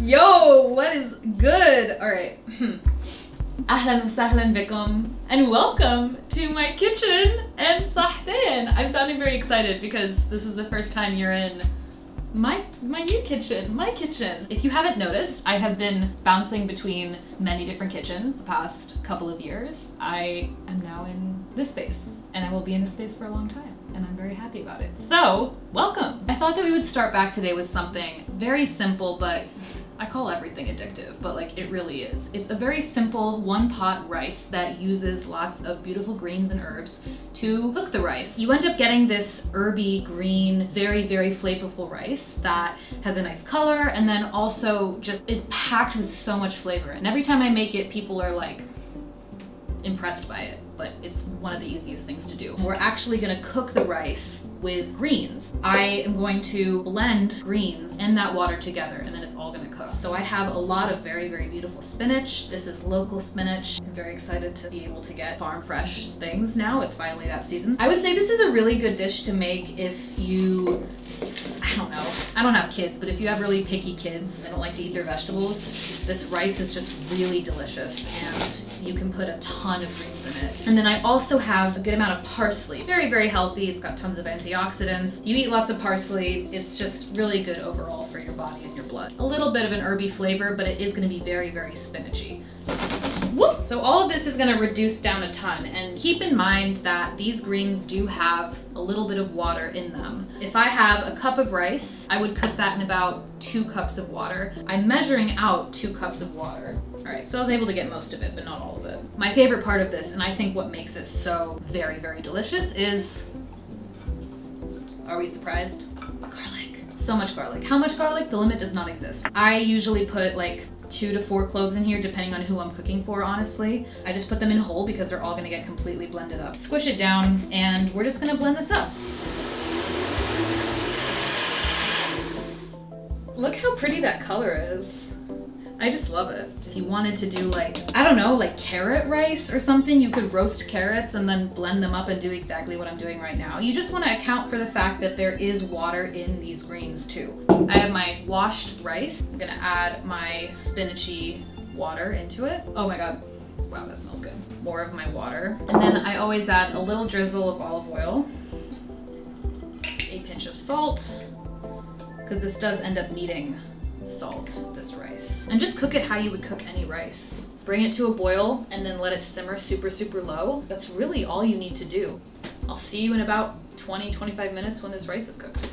Yo, what is good? All right. Ahlan wa sahlan bikum, and welcome to my kitchen and Sahtein. I'm sounding very excited because this is the first time you're in my new kitchen, my kitchen. If you haven't noticed, I have been bouncing between many different kitchens the past couple of years. I am now in this space, and I will be in this space for a long time, and I'm very happy about it. So, welcome. I thought that we would start back today with something very simple, but I call everything addictive, but like it really is. It's a very simple one-pot rice that uses lots of beautiful greens and herbs to cook the rice. You end up getting this herby, green, very, very flavorful rice that has a nice color and then also just is packed with so much flavor. And every time I make it, people are like impressed by it, but it's one of the easiest things to do. We're actually gonna cook the rice with greens. I am going to blend greens and that water together, and then it's all gonna cook. So I have a lot of very, very beautiful spinach. This is local spinach. I'm very excited to be able to get farm fresh things now. It's finally that season. I would say this is a really good dish to make if you, I don't know, I don't have kids, but if you have really picky kids that don't like to eat their vegetables, this rice is just really delicious, and you can put a ton of greens in it. And then I also have a good amount of parsley. Very, very healthy. It's got tons of antioxidants. You eat lots of parsley. It's just really good overall for your body and your blood. A little bit of an herby flavor, but it is going to be very, very spinachy. Whoop. So all of this is going to reduce down a ton, and keep in mind that these greens do have a little bit of water in them. If I have a cup of rice, I would cook that in about 2 cups of water. I'm measuring out 2 cups of water. All right, so I was able to get most of it, but not all of it. My favorite part of this, and I think what makes it so very, very delicious is, are we surprised? Garlic. So much garlic. How much garlic? The limit does not exist. I usually put like 2 to 4 cloves in here, depending on who I'm cooking for, honestly. I just put them in whole because they're all gonna get completely blended up. Squish it down, and we're just gonna blend this up. Look how pretty that color is. I just love it. If you wanted to do like, I don't know, like carrot rice or something, you could roast carrots and then blend them up and do exactly what I'm doing right now. You just want to account for the fact that there is water in these greens too. I have my washed rice. I'm gonna add my spinachy water into it. Oh my God. Wow, that smells good. More of my water. And then I always add a little drizzle of olive oil, a pinch of salt, because this does end up needing salt, this rice. And just cook it how you would cook any rice. Bring it to a boil and then let it simmer super, super low. That's really all you need to do. I'll see you in about 20, 25 minutes when this rice is cooked.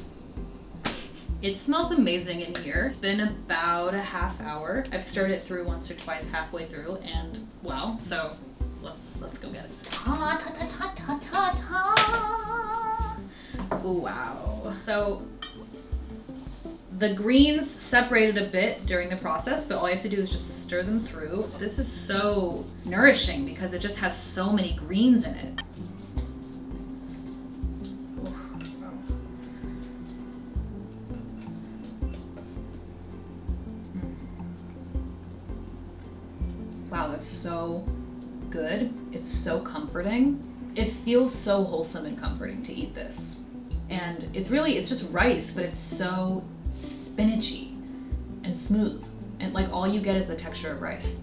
It smells amazing in here. It's been about a half hour. I've stirred it through once or twice halfway through, and wow, so let's go get it. Wow. So, the greens separated a bit during the process, but all you have to do is just stir them through. This is so nourishing because it just has so many greens in it. Wow, that's so good. It's so comforting. It feels so wholesome and comforting to eat this. And it's really, it's just rice, but it's so spinachy and smooth, and like all you get is the texture of rice.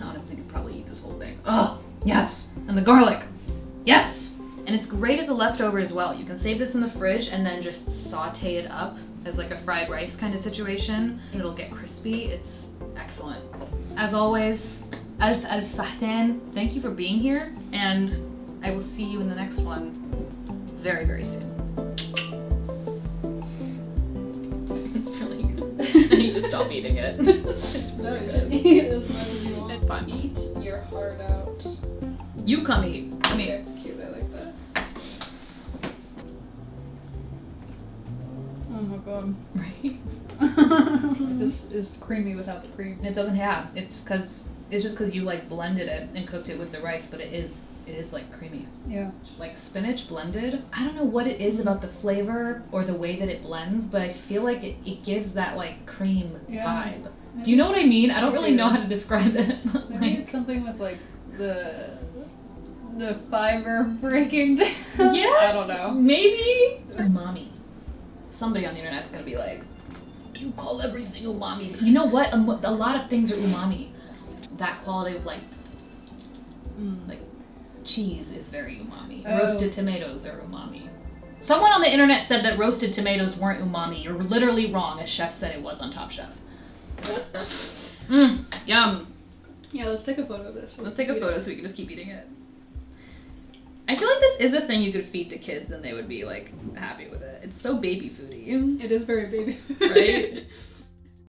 I honestly could probably eat this whole thing. Oh yes, and the garlic, yes. And it's great as a leftover as well. You can save this in the fridge and then just saute it up as like a fried rice kind of situation. It'll get crispy. It's excellent. As always, alf alf Sahtein, thank you for being here, and I will see you in the next one very, very soon. I need to stop eating it. It's really good. Eat as much as you want. It's fun. Eat your heart out. You come eat. Come here. Yeah, it's cute. I like that. Oh my God. Right? This is creamy without the cream. It doesn't have. It's just because you like blended it and cooked it with the rice, but it is like creamy. Yeah. Like spinach blended. I don't know what it is about the flavor or the way that it blends, but I feel like it gives that like cream vibe. Do you know what I mean? I don't really know how to describe it. Maybe like, it's something with like the fiber breaking down. Yes. I don't know. Maybe. It's umami. Somebody on the internet's gonna be like, you call everything umami. You know what? A lot of things are umami. That quality of like cheese is very umami. Oh. Roasted tomatoes are umami. Someone on the internet said that roasted tomatoes weren't umami. You're literally wrong. A chef said it was on Top Chef. Mmm, yum. Yeah, let's take a photo of this. Let's take a photo so we can just keep eating it. I feel like this is a thing you could feed to kids and they would be like happy with it. It's so baby foody. It is very baby food. Right?